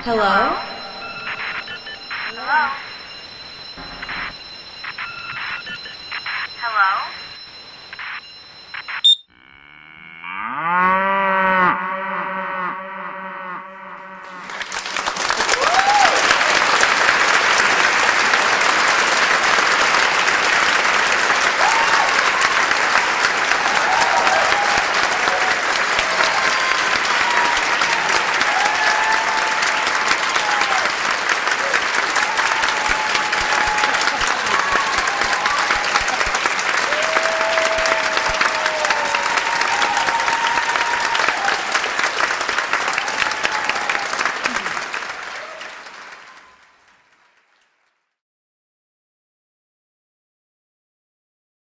Hello? Hello? Hello?